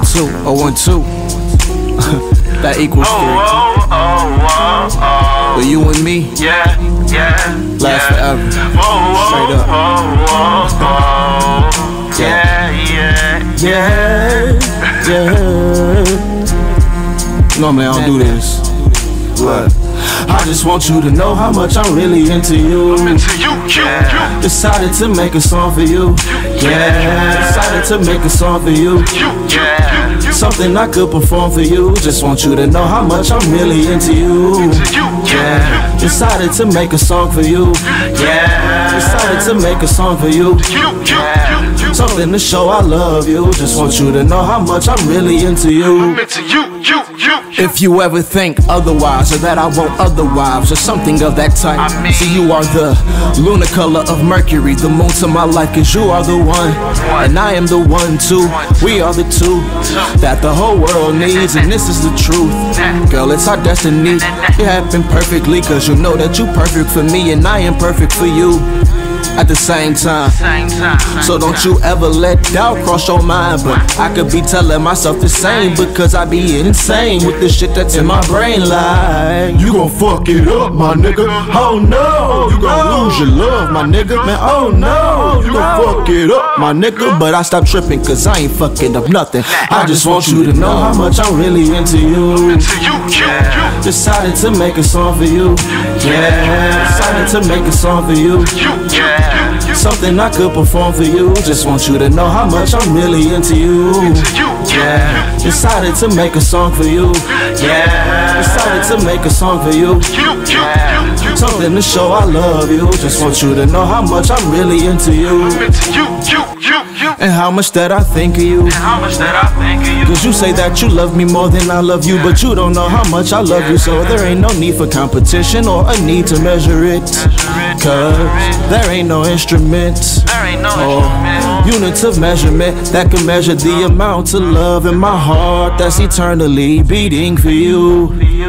0 and 2, 0 and 2. That equals 3. But you and me, last forever. Straight up. Normally I don't do this. What? I just want you to know how much I'm really into you. I'm into you, Decided to make a song for you. Decided to make a song for you. Something I could perform for you. Just want you to know how much I'm really into you. Decided to make a song for you. Decided to make a song for you. Something to show I love you. Just want you to know how much I'm really into you. If you ever think otherwise, or that I want other wives, or something of that type, see, you are the lunar color of Mercury, the moon to my life, cause you are the one, and I am the one too. We are the two that the whole world needs, and this is the truth. Girl, it's our destiny. It happened perfectly, cause you know that you're perfect for me, and I am perfect for you at the same time. So don't you ever let doubt cross your mind. But I could be telling myself the same, because I be insane with the shit that's in my brain. Like, you gon' fuck it up, my nigga. Oh no, you gon' lose your love, my nigga. Man, oh no, you gon' fuck it up, my nigga. But I stopped tripping, cause I ain't fucking up nothing. I just want you to know how much I'm really into you. Decided to make a song for you. Decided to make a song for you. Something I could perform for you. Just want you to know how much I'm really into you. Decided to make a song for you. Decided to make a song for you. Something to show I love you. Just want you to know how much I'm really into you. And how much that I think of you. Cause you say that you love me more than I love you, but you don't know how much I love you. So there ain't no need for competition or a need to measure it, cause there ain't no instrument or units of measurement that can measure the amount of love in my heart that's eternally beating for you.